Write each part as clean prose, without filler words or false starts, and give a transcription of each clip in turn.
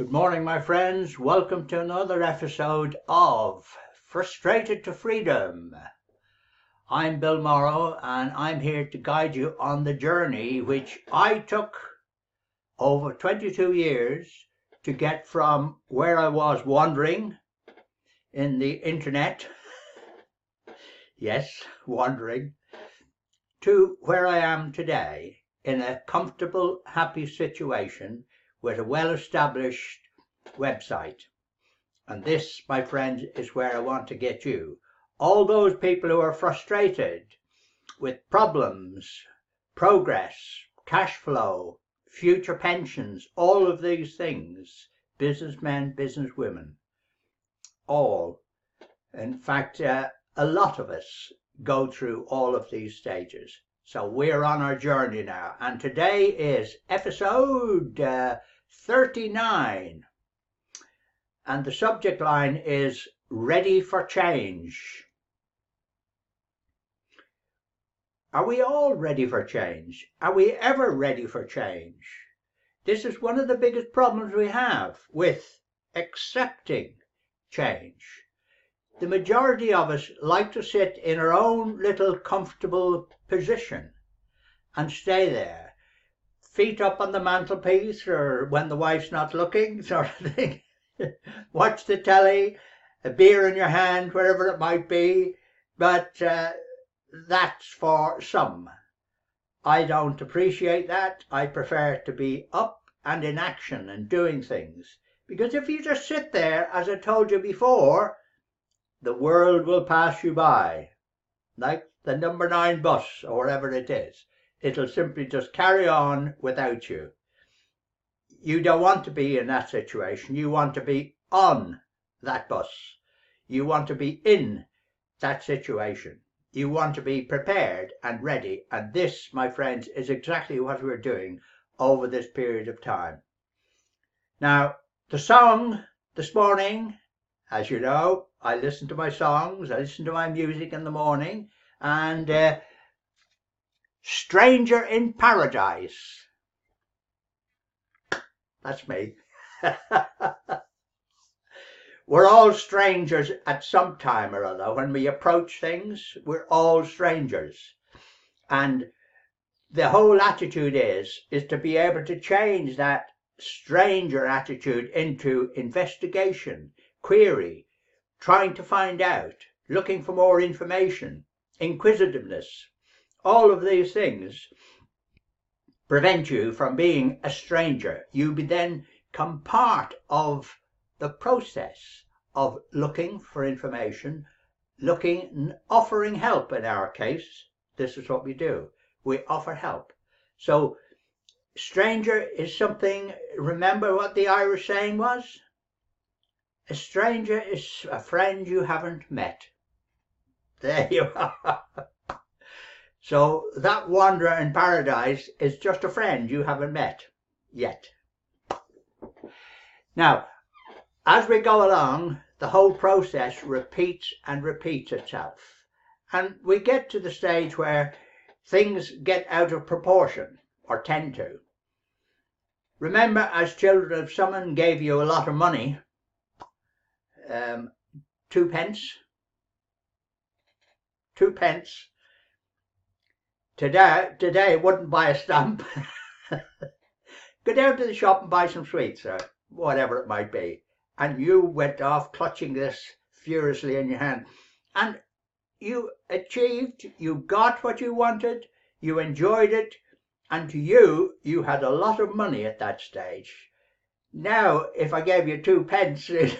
Good morning, my friends. Welcome to another episode of Frustrated to Freedom. I'm Bill Morrow, and I'm here to guide you on the journey which I took over 22 years to get from where I was wandering in the internet, yes, wandering, to where I am today in a comfortable, happy situation with a well-established website. And this, my friends, is where I want to get you. All those people who are frustrated with problems, progress, cash flow, future pensions, all of these things, businessmen, businesswomen, all. In fact, a lot of us go through all of these stages. So we're on our journey now, and today is episode 39, and the subject line is Ready for Change. Are we all ready for change? Are we ever ready for change? This is one of the biggest problems we have with accepting change. The majority of us like to sit in our own little comfortable position and stay there, feet up on the mantelpiece or when the wife's not looking, sort of thing. Watch the telly, a beer in your hand, wherever it might be, but that's for some. I don't appreciate that. I prefer to be up and in action and doing things, because if you just sit there, as I told you before, the world will pass you by, like the number 9 bus or whatever it is. It'll simply just carry on without you. You don't want to be in that situation. You want to be on that bus. You want to be in that situation. You want to be prepared and ready. And this, my friends, is exactly what we're doing over this period of time. Now, the song this morning, as you know, I listen to my songs, I listen to my music in the morning, and Stranger in Paradise. That's me. We're all strangers at some time or other. When we approach things, we're all strangers. And the whole attitude is to be able to change that stranger attitude into investigation, query, trying to find out, looking for more information, inquisitiveness. All of these things prevent you from being a stranger. You then become part of the process of looking for information, offering help. In our case, this is what we do. We offer help. So stranger is something, remember what the Irish saying was? A stranger is a friend you haven't met. There you are. So that wanderer in paradise is just a friend you haven't met yet. Now, as we go along, the whole process repeats and repeats itself. And we get to the stage where things get out of proportion, or tend to. Remember, as children, if someone gave you a lot of money, 2 pence today wouldn't buy a stamp. Go down to the shop and buy some sweets or whatever it might be, and you went off clutching this furiously in your hand, and you achieved, you got what you wanted, you enjoyed it, and to you had a lot of money at that stage. Now, if I gave you 2 pence, you'd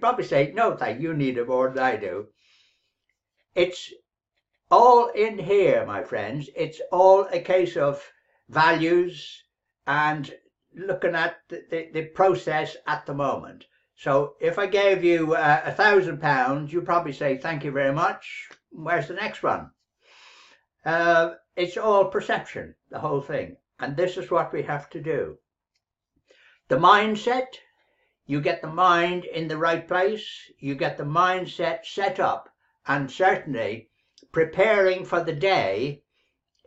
probably say, no thank you, need it more than I do. It's all in here, my friends. It's all a case of values and looking at the process at the moment. So if I gave you £1,000, you'd probably say, thank you very much, where's the next one? It's all perception, the whole thing. And this is what we have to do. The mindset, you get the mind in the right place, you get the mindset set up, and certainly preparing for the day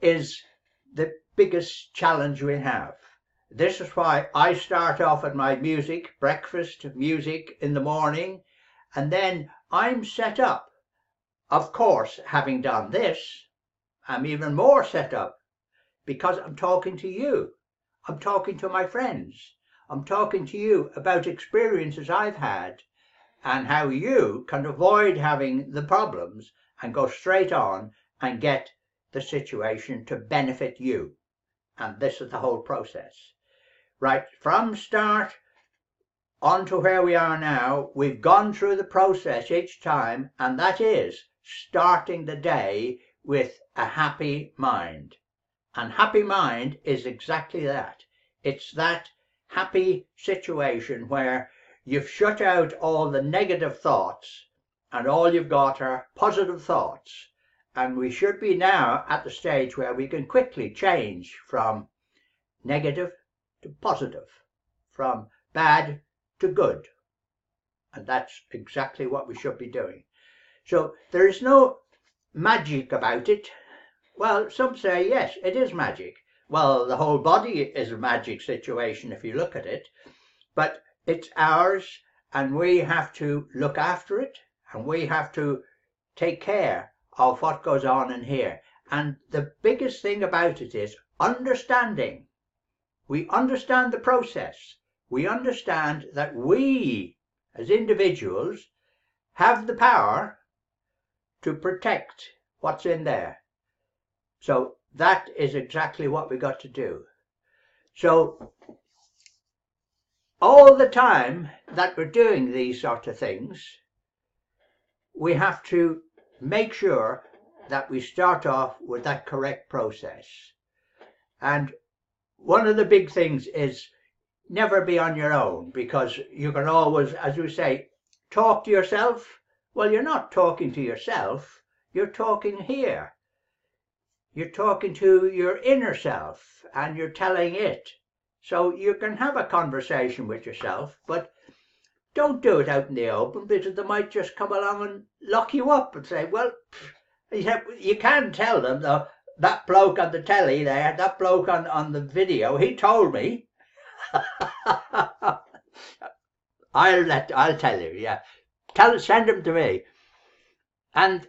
is the biggest challenge we have. This is why I start off at my music, breakfast music in the morning, and then I'm set up. Of course, having done this, I'm even more set up because I'm talking to you. I'm talking to my friends. I'm talking to you about experiences I've had and how you can avoid having the problems and go straight on and get the situation to benefit you. And this is the whole process. Right from start on to where we are now, we've gone through the process each time, and that is starting the day with a happy mind. And happy mind is exactly that. It's that happy situation where you've shut out all the negative thoughts and all you've got are positive thoughts. And we should be now at the stage where we can quickly change from negative to positive, from bad to good. And that's exactly what we should be doing. So there is no magic about it. Well, some say, yes, it is magic. Well, the whole body is a magic situation if you look at it. But it's ours, and we have to look after it, and we have to take care of what goes on in here. And the biggest thing about it is understanding. We understand the process. We understand that we, as individuals, have the power to protect what's in there. So that is exactly what we got to do. So all the time that we're doing these sort of things, we have to make sure that we start off with that correct process. And one of the big things is never be on your own, because you can always, as we say, talk to yourself. Well, you're not talking to yourself, you're talking here. You're talking to your inner self and you're telling it. So you can have a conversation with yourself, but don't do it out in the open, because they might just come along and lock you up and say, well, you can tell them, though, that bloke on the telly there, that bloke on the video, he told me. I'll tell you, yeah. Send them to me. And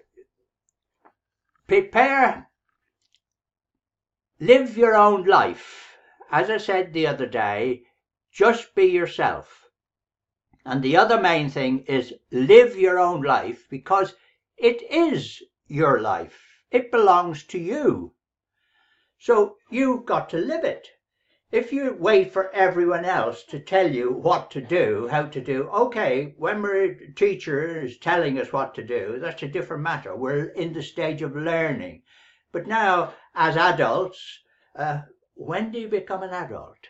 prepare, live your own life. As I said the other day, just be yourself. And the other main thing is live your own life, because it is your life. It belongs to you. So you've got to live it. If you wait for everyone else to tell you what to do, how to do, okay, when a teacher is telling us what to do, that's a different matter. We're in the stage of learning. But now, as adults, when do you become an adult?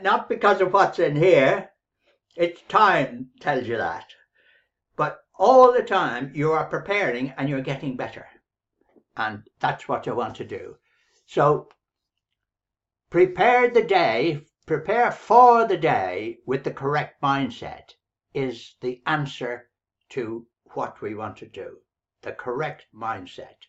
Not because of what's in here, it's time tells you that. But all the time you are preparing and you're getting better. And that's what I want to do. So prepare the day, prepare for the day with the correct mindset is the answer to what we want to do. The correct mindset.